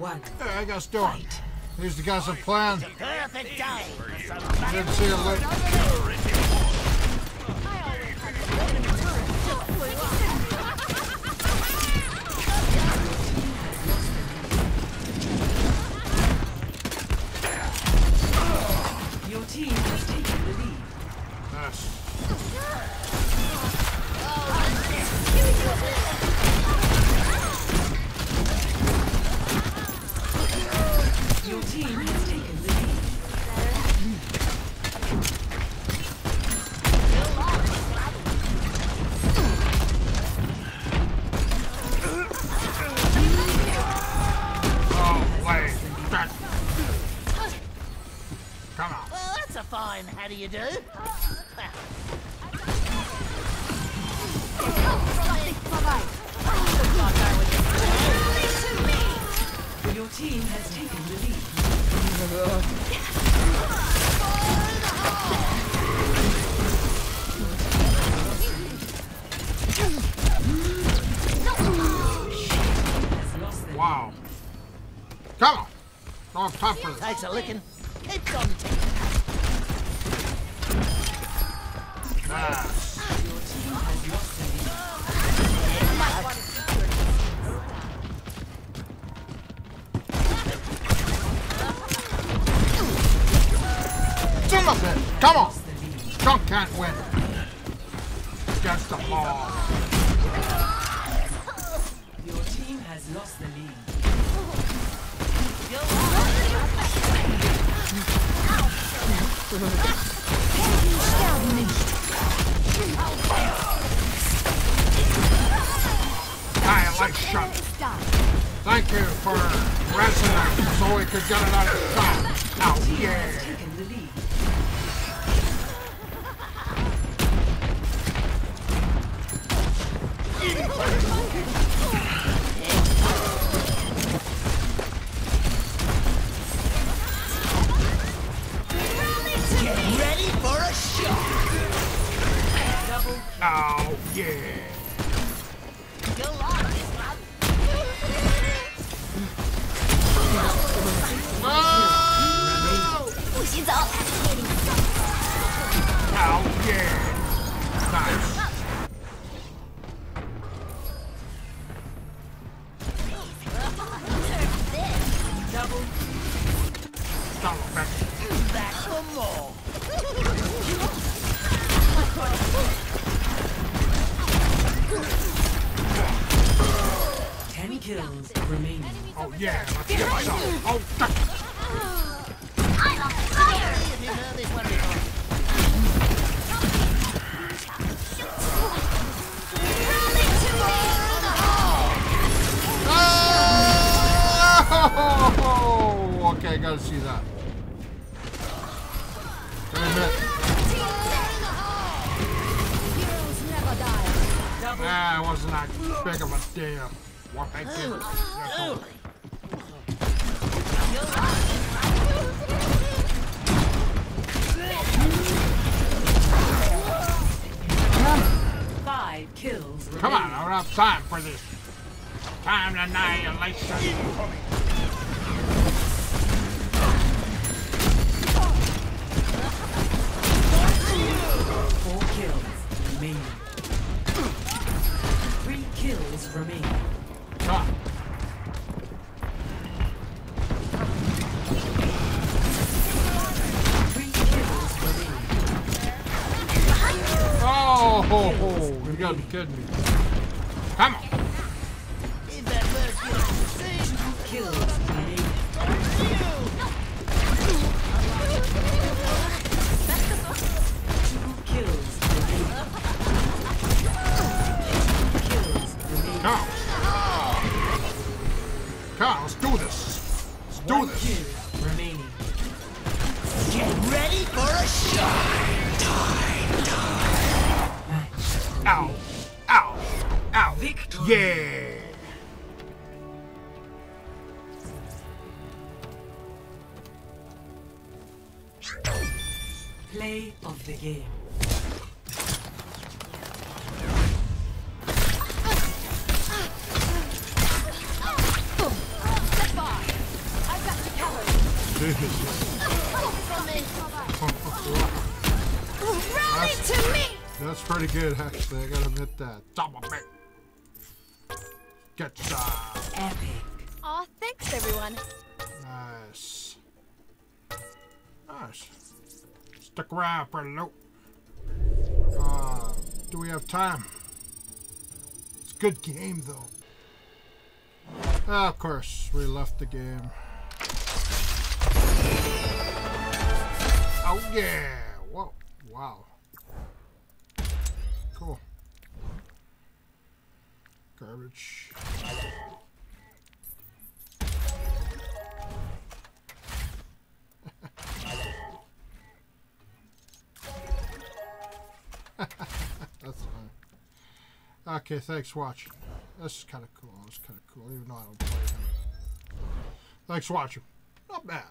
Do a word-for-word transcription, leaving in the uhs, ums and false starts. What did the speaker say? One. Hey, I got Storm. Here's the gossip plan. Perfect day. Good to see you later. Your team has taken the lead. Nice. Your team has taken the lead. Oh, way back. Come on. Well, that's a fine how do you do. Your team has taken the lead. Wow. Come on. Go on top of it. Takes a licking. Keep on taking it. Nice. Your team has lost the lead. Come on! Skunk can't win. Just the ball. Your team has lost the lead. I like shot. Thank you for wrestling so we could get it out of the top. Ow, yeah. Oh, yeah. Go on, oh, she's all agitating. Oh, yeah. Nice. Double. Double back. Back for more. Ten kills remaining. Oh yeah, let's get myself. Oh, duck. I'm on fire. You know this one before. Oh, okay, gotta see that. Nah, it wasn't that big of a deal. What I did was five kills. Come on, I don't have time for this. Time to annihilation. Four kills remaining. Kills for me. Ah. Three kills for me. Oh, ho, ho. You gotta be kidding me. Come on. Two kills for me. Two kills for me. Come on. Come on, let's do this. Let's do One this. Kill remaining. Get ready for a shot. Time, time. Ow. Ow. Ow. Victory. Yeah. Play of the game. Bye. That's, to me. That's pretty good, actually. I gotta admit that. Get shot. Epic. Aw, thanks, everyone. Nice. Nice. Stick around, pretty low. Uh, do we have time? It's a good game, though. Ah, of course, we left the game. Oh yeah! Whoa! Wow! Cool. Garbage. That's fine. Okay, thanks for watching. This is kind of cool. This is kind of cool, even though I don't play it. Thanks for watching. Not bad.